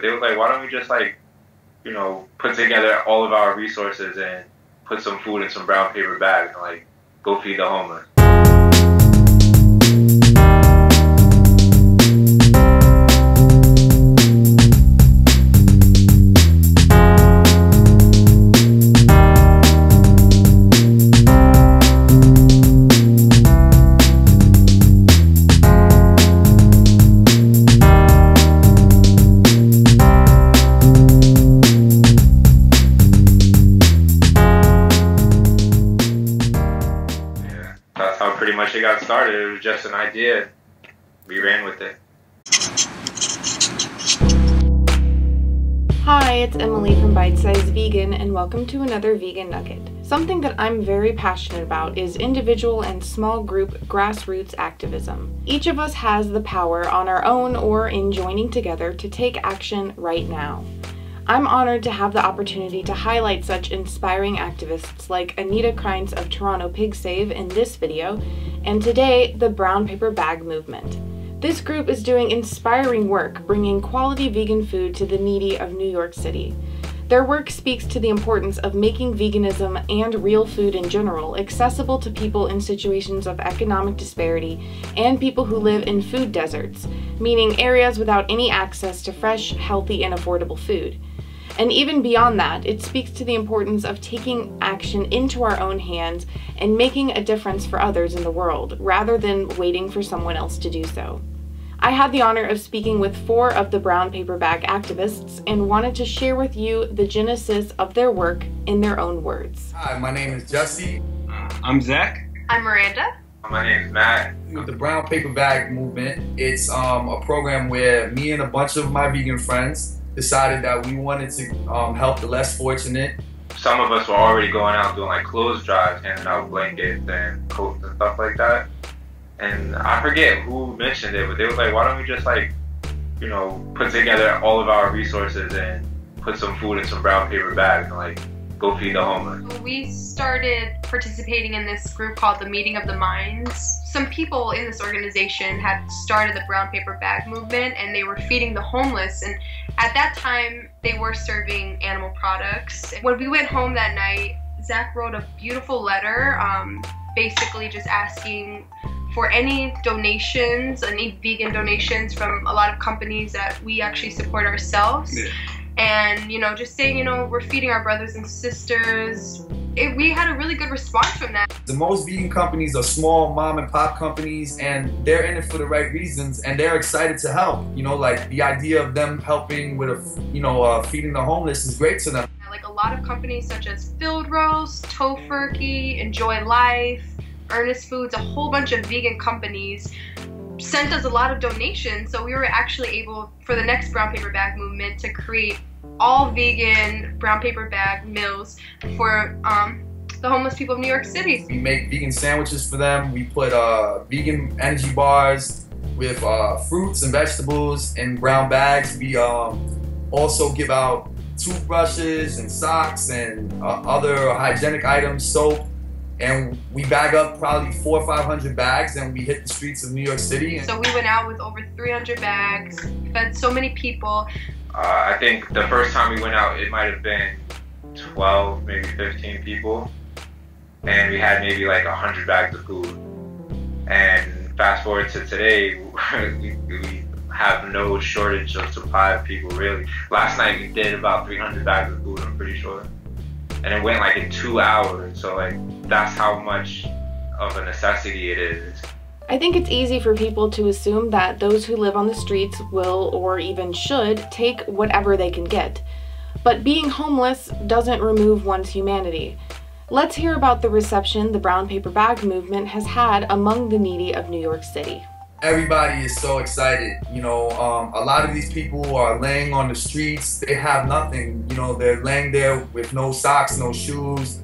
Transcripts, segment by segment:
They were like, why don't we just, like, you know, put together all of our resources and put some food in some brown paper bags and, like, go feed the homeless. It got started. It was just an idea. We ran with it. Hi, it's Emily from Bite Size Vegan, and welcome to another vegan nugget. Something that I'm very passionate about is individual and small group grassroots activism. Each of us has the power on our own or in joining together to take action right now. I'm honored to have the opportunity to highlight such inspiring activists like Anita Kreintz of Toronto Pig Save in this video, and today, the Brown Paper Bag Movement. This group is doing inspiring work, bringing quality vegan food to the needy of New York City. Their work speaks to the importance of making veganism and real food in general accessible to people in situations of economic disparity and people who live in food deserts, meaning areas without any access to fresh, healthy, and affordable food. And even beyond that, it speaks to the importance of taking action into our own hands and making a difference for others in the world, rather than waiting for someone else to do so. I had the honor of speaking with 4 of the Brown Paper Bag activists and wanted to share with you the genesis of their work in their own words. Hi, my name is Jesse. I'm Zack. I'm Miranda. My name is Matt. With the Brown Paper Bag Movement, it's a program where me and a bunch of my vegan friends decided that we wanted to help the less fortunate. Some of us were already going out doing like clothes drives, handing out blankets and coats and stuff like that. And I forget who mentioned it, but they was like, why don't we just, like, you know, put together all of our resources and put some food in some brown paper bags and, like, go feed the homeless. We started participating in this group called the Meeting of the Minds. Some people in this organization had started the Brown Paper Bag Movement, and they were feeding the homeless, and at that time they were serving animal products. When we went home that night, Zack wrote a beautiful letter basically just asking for any donations, any vegan donations from a lot of companies that we actually support ourselves. Yeah. And, you know, just saying, you know, we're feeding our brothers and sisters. We had a really good response from that. The most vegan companies are small mom and pop companies, and they're in it for the right reasons, and they're excited to help. You know, like, the idea of them helping with, you know, feeding the homeless is great to them. Like, a lot of companies such as Field Roast, Tofurky, Enjoy Life, Earnest Foods, a whole bunch of vegan companies sent us a lot of donations, so we were actually able, for the next Brown Paper Bag Movement, to create all vegan brown paper bag meals for the homeless people of New York City. We make vegan sandwiches for them. We put vegan energy bars with fruits and vegetables in brown bags. We also give out toothbrushes and socks and other hygienic items, soap. And we bag up probably 400 or 500 bags, and we hit the streets of New York City. So we went out with over 300 bags, fed so many people. I think the first time we went out, it might have been 12, maybe 15 people. And we had maybe like 100 bags of food. And fast forward to today, we have no shortage of supply of people, really. Last night we did about 300 bags of food, I'm pretty sure. And it went like in 2 hours, so like that's how much of a necessity it is. I think it's easy for people to assume that those who live on the streets will, or even should, take whatever they can get. But being homeless doesn't remove one's humanity. Let's hear about the reception the Brown Paper Bag Movement has had among the needy of New York City. Everybody is so excited, you know. A lot of these people are laying on the streets. They have nothing, you know. They're laying there with no socks, no shoes.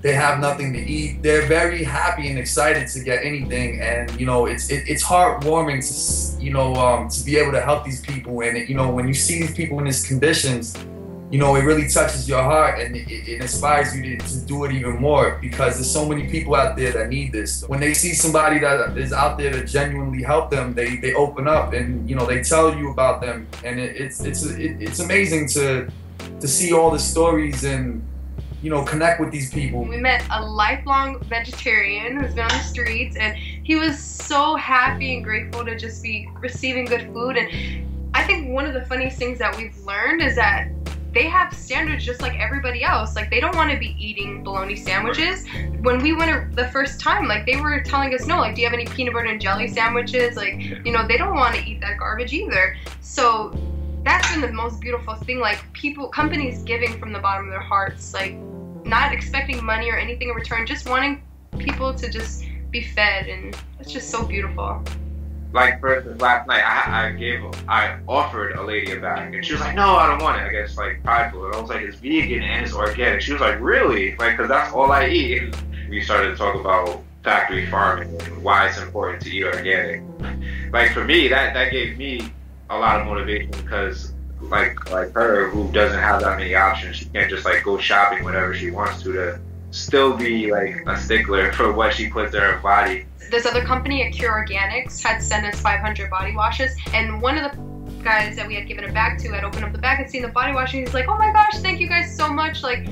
They have nothing to eat. They're very happy and excited to get anything, and, you know, it's heartwarming to, you know, to be able to help these people. And, you know, when you see these people in these conditions, you know, it really touches your heart and it inspires you to do it even more, because there's so many people out there that need this. When they see somebody that is out there to genuinely help them, they open up and, you know, they tell you about them. And it's amazing to see all the stories and, you know, connect with these people. We met a lifelong vegetarian who's been on the streets, and he was so happy and grateful to just be receiving good food. And I think one of the funniest things that we've learned is that they have standards just like everybody else. Like, they don't want to be eating bologna sandwiches. When we went the first time, like, they were telling us, no, like, do you have any peanut butter and jelly sandwiches? Like, you know, they don't want to eat that garbage either. So that's been the most beautiful thing, like, people, companies giving from the bottom of their hearts, like, not expecting money or anything in return, just wanting people to just be fed, and it's just so beautiful. Like, for instance, last night I offered a lady a bag, and she was like, no, I don't want it. I guess, like, prideful. And I was like, it's vegan and it's organic. She was like, really? Like, because that's all I eat. And we started to talk about factory farming and why it's important to eat organic. Like, for me, that gave me a lot of motivation, because like her, who doesn't have that many options, she can't just, like, go shopping whenever she wants to still be, like, a stickler for what she puts in her body. This other company, Acure Organics, had sent us 500 body washes, and one of the guys that we had given a bag to had opened up the bag and seen the body wash, and he's like, oh my gosh, thank you guys so much, like,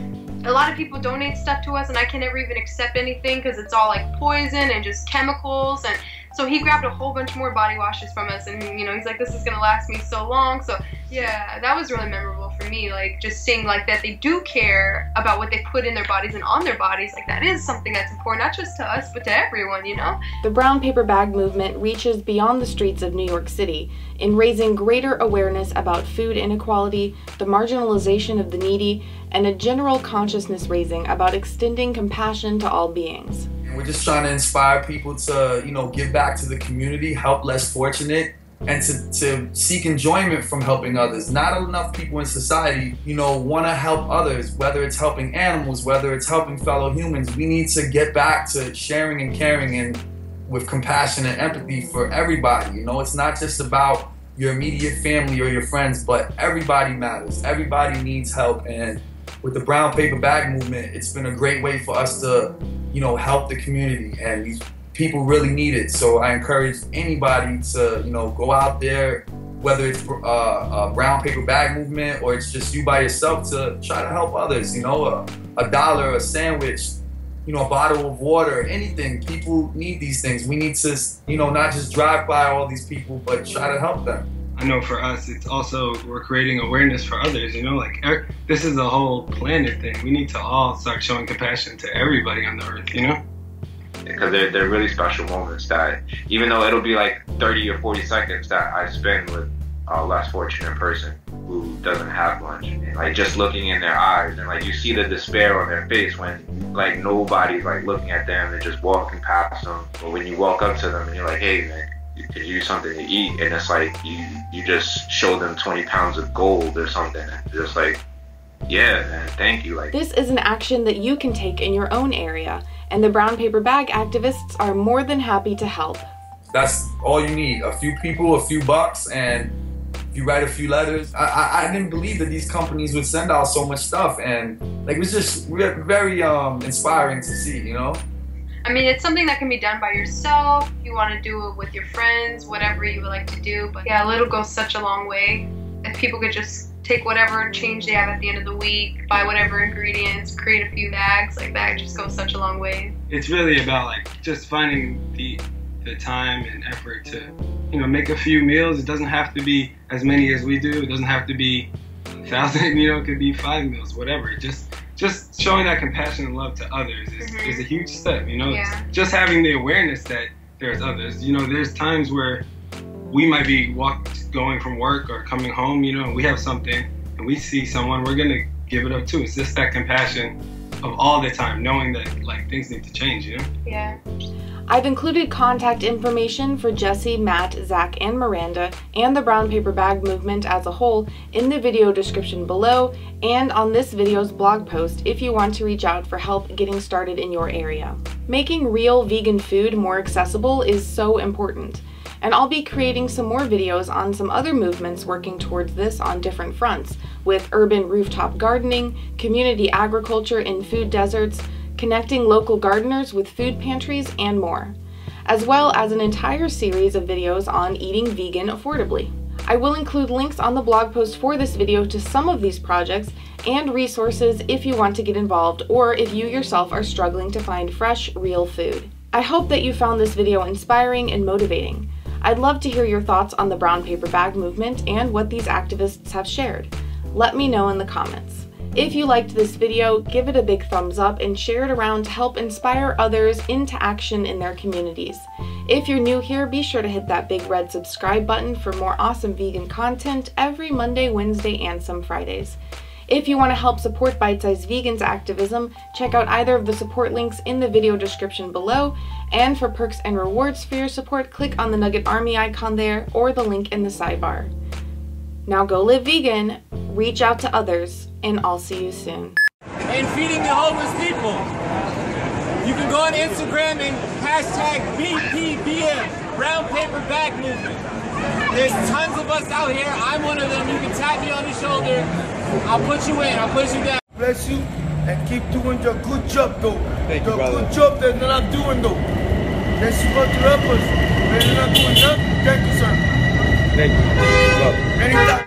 a lot of people donate stuff to us and I can never even accept anything because it's all, like, poison and just chemicals. And so he grabbed a whole bunch more body washes from us, and, you know, he's like, this is gonna last me so long. So yeah, that was really memorable for me, like, just seeing, like, that they do care about what they put in their bodies and on their bodies. Like, that is something that's important, not just to us, but to everyone, you know? The Brown Paper Bag Movement reaches beyond the streets of New York City in raising greater awareness about food inequality, the marginalization of the needy, and a general consciousness raising about extending compassion to all beings. We're just trying to inspire people to, you know, give back to the community, help less fortunate, and to seek enjoyment from helping others. Not enough people in society, you know, want to help others, whether it's helping animals, whether it's helping fellow humans. We need to get back to sharing and caring and with compassion and empathy for everybody. You know, it's not just about your immediate family or your friends, but everybody matters. Everybody needs help. And with the Brown Paper Bag Movement, it's been a great way for us to, you know, help the community, and these people really need it. So I encourage anybody to, you know, go out there, whether it's a Brown Paper Bag Movement or it's just you by yourself, to try to help others. You know, a dollar, a sandwich, you know, a bottle of water, anything. People need these things. We need to, you know, not just drive by all these people, but try to help them. I know for us, it's also, we're creating awareness for others, you know, like, this is a whole planet thing. We need to all start showing compassion to everybody on the earth, you know? Because they're really special moments that, even though it'll be like 30 or 40 seconds that I spend with a less fortunate person who doesn't have much, and, like, just looking in their eyes, and, like, you see the despair on their face when, like, nobody's, like, looking at them, and just walking past them, or when you walk up to them and you're like, hey, man, could you use something to eat? And it's like, you just show them 20 pounds of gold or something, and just like, yeah, man, thank you. Like, this is an action that you can take in your own area, and the Brown Paper Bag activists are more than happy to help. That's all you need, a few people, a few bucks, and you write a few letters. I didn't believe that these companies would send out so much stuff, and, like, it was just very inspiring to see, you know? I mean, it's something that can be done by yourself. You want to do it with your friends, whatever you would like to do. But yeah, it'll go such a long way. If people could just take whatever change they have at the end of the week, buy whatever ingredients, create a few bags, like, that just goes such a long way. It's really about, like, just finding the time and effort to, you know, make a few meals. It doesn't have to be as many as we do. It doesn't have to be 1,000, you know, it could be 5 meals, whatever. Just showing that compassion and love to others is a huge step, you know? Yeah. Just having the awareness that there's others. You know, there's times where we might be going from work or coming home, you know, and we have something and we see someone, we're gonna give it up too. It's just that compassion of all the time, knowing that, like, things need to change, you know? Yeah. I've included contact information for Jesse, Matt, Zack, and Miranda, and the Brown Paper Bag Movement as a whole in the video description below and on this video's blog post if you want to reach out for help getting started in your area. Making real vegan food more accessible is so important. And I'll be creating some more videos on some other movements working towards this on different fronts, with urban rooftop gardening, community agriculture in food deserts, connecting local gardeners with food pantries, and more, as well as an entire series of videos on eating vegan affordably. I will include links on the blog post for this video to some of these projects and resources if you want to get involved or if you yourself are struggling to find fresh, real food. I hope that you found this video inspiring and motivating. I'd love to hear your thoughts on the brown paper bag movement and what these activists have shared. Let me know in the comments. If you liked this video, give it a big thumbs up and share it around to help inspire others into action in their communities. If you're new here, be sure to hit that big red subscribe button for more awesome vegan content every Monday, Wednesday, and some Fridays. If you want to help support Bite Size Vegan's activism, check out either of the support links in the video description below, and for perks and rewards for your support, click on the Nugget Army icon there or the link in the sidebar. Now go live vegan, reach out to others, and I'll see you soon. And feeding the homeless people. You can go on Instagram and hashtag BPBM, Brown Paper Bag Movement. There's tons of us out here. I'm one of them. You can tap me on the shoulder. I'll put you in. I'll put you down. Bless you and keep doing your good job, though. Thank you, brother. Good job that you're not doing, though. That's what you help us. When you're not doing nothing, thank you, sir. Thank you. Brother.